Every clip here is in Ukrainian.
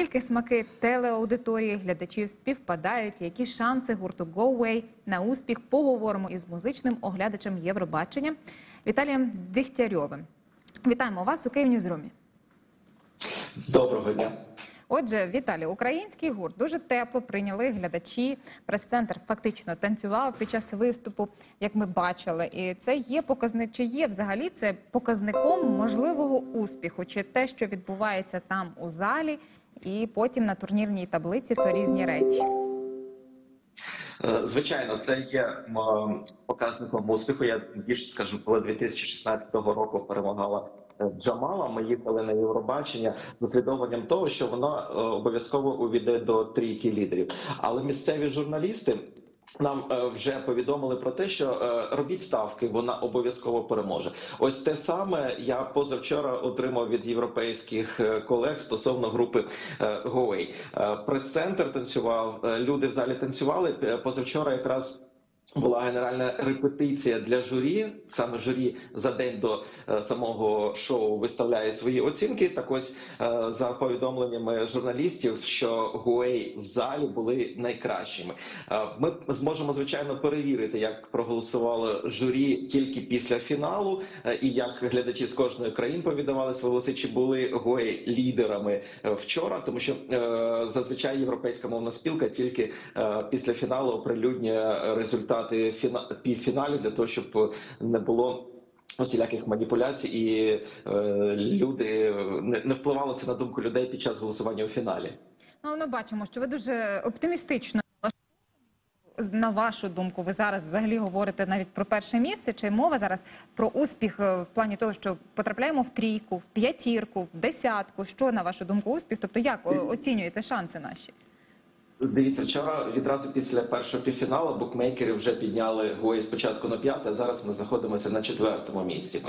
Наскільки смаки телеаудиторії глядачів співпадають? Які шанси гурту Go_A на успіх? Поговоримо із музичним оглядачем Євробачення Віталієм Діхтярьовим. Вітаємо вас у Київ Ньюз Румі. Доброго дня. Отже, Віталій, український гурт дуже тепло прийняли глядачі. Прес-центр фактично танцював під час виступу, як ми бачили. І це є показник, чи є взагалі це показником можливого успіху? Чи те, що відбувається там у залі і потім на турнірній таблиці, то різні речі? Звичайно, це є показником успіху. Я більше скажу, коли 2016 року перемагала Джамала, ми їхали на Євробачення з усвідомленням того, що вона обов'язково увійде до трійки лідерів. Але місцеві журналісти нам вже повідомили про те, що робіть ставки, вона обов'язково переможе. Ось те саме я позавчора отримав від європейських колег стосовно групи Go_A. Прес-центр танцював, люди в залі танцювали. Позавчора якраз була генеральна репетиція для журі. Саме журі за день до самого шоу виставляє свої оцінки. Так ось, за повідомленнями журналістів, що Go_A в залі були найкращими. Ми зможемо, звичайно, перевірити, як проголосувало журі тільки після фіналу, і як глядачі з кожної країни повідомляли свої голоси, чи були Go_A лідерами вчора, тому що зазвичай європейська мовна спілка тільки після фіналу оприлюднює результат півфіналів, для того, щоб не було усіляких маніпуляцій і люди не впливало це на думку людей під час голосування у фіналі. Ну, ми бачимо, що ви дуже оптимістично. На вашу думку, ви зараз взагалі говорите навіть про перше місце, чи мова зараз про успіх в плані того, що потрапляємо в трійку, в п'ятірку, в десятку? Що, на вашу думку, успіх? Тобто, як оцінюєте шанси наші? Дивіться, вчора відразу після першого півфіналу букмекери вже підняли Go_A спочатку на 5-те, а зараз ми знаходимося на 4-му місці.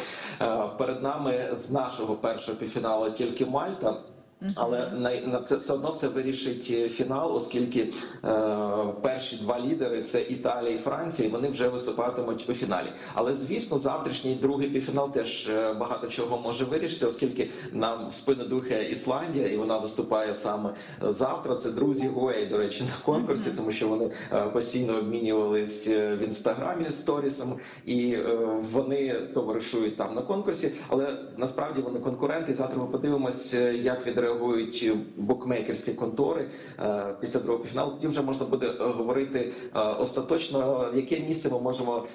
Перед нами з нашого першого півфіналу тільки Мальта, але на це все одно все вирішить фінал, оскільки перші два лідери – це Італія і Франція, і вони вже виступатимуть у фіналі. Але, звісно, завтрашній другий півфінал теж багато чого може вирішити, оскільки нам в спину духає Ісландія, і вона виступає саме завтра. Це друзі Go_A, до речі, на конкурсі, тому що вони постійно обмінювались в інстаграмі сторісами, і вони товаришують там на конкурсі, але насправді вони конкуренти, і завтра ми подивимось, як відреагують букмекерські контори після другого півфіналу. Тоді вже можна буде говорити остаточно, яке місце ми можемо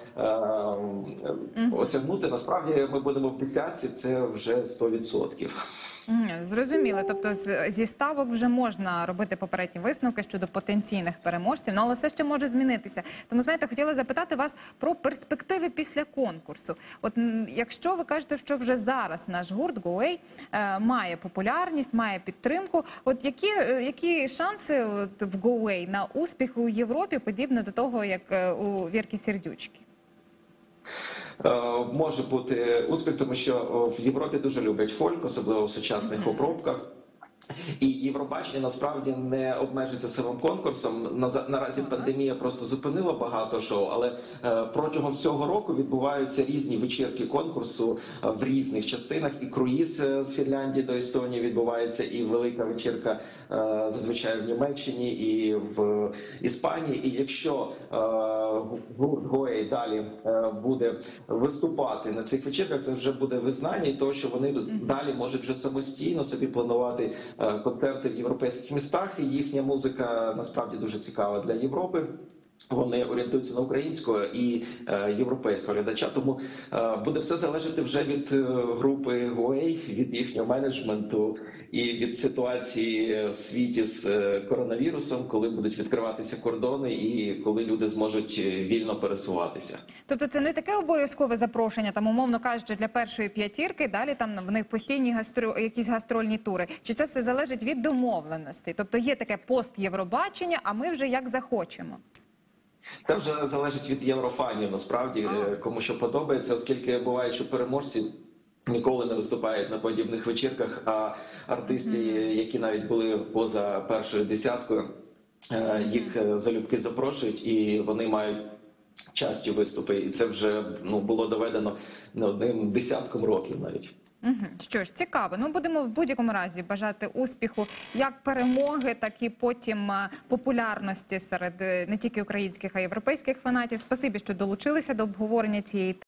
осягнути. Насправді ми будемо в десятці, це вже 100%. Зрозуміло. Тобто зі ставок вже можна робити попередні висновки щодо потенційних переможців, але все ще може змінитися. Тому, знаєте, хотіла запитати вас про перспективи після конкурсу. От якщо ви кажете, що вже зараз наш гурт Go_A має популярність, має підтримку, от які шанси в Go_A на успіх у Європі, подібно до того, як у Вєрки Сердючки? Може бути успіх, тому що в Європі дуже люблять фольк, особливо в сучасних обробках. І Євробачення насправді не обмежується самим конкурсом. Наразі пандемія просто зупинила багато шоу, але протягом всього року відбуваються різні вечірки конкурсу в різних частинах. І круїз з Фінляндії до Естонії відбувається, і велика вечірка зазвичай в Німеччині і в Іспанії. І якщо Go_A далі буде виступати на цих вечірках, це вже буде визнання і того, що вони далі можуть вже самостійно собі планувати концерти в європейських містах, і їхня музика насправді дуже цікава для Європи. Вони орієнтуються на українського і європейського глядача, тому буде все залежати вже від групи Go_A, від їхнього менеджменту і від ситуації в світі з коронавірусом, коли будуть відкриватися кордони і коли люди зможуть вільно пересуватися. Тобто це не таке обов'язкове запрошення, там, умовно кажучи, для першої п'ятірки, далі там в них постійні якісь гастрольні тури. Чи це все залежить від домовленостей? Тобто є таке пост-Євробачення, а ми вже як захочемо? Це вже залежить від єврофанів, насправді, кому що подобається, оскільки буває, що переможці ніколи не виступають на подібних вечірках, а артисти, які навіть були поза першою десяткою, їх залюбки запрошують, і вони мають часті виступи. І це вже було доведено не одним десятком років навіть. Що ж, цікаво. Ну, будемо в будь-якому разі бажати успіху, як перемоги, так і потім популярності серед не тільки українських, а й європейських фанатів. Спасибі, що долучилися до обговорення цієї теми.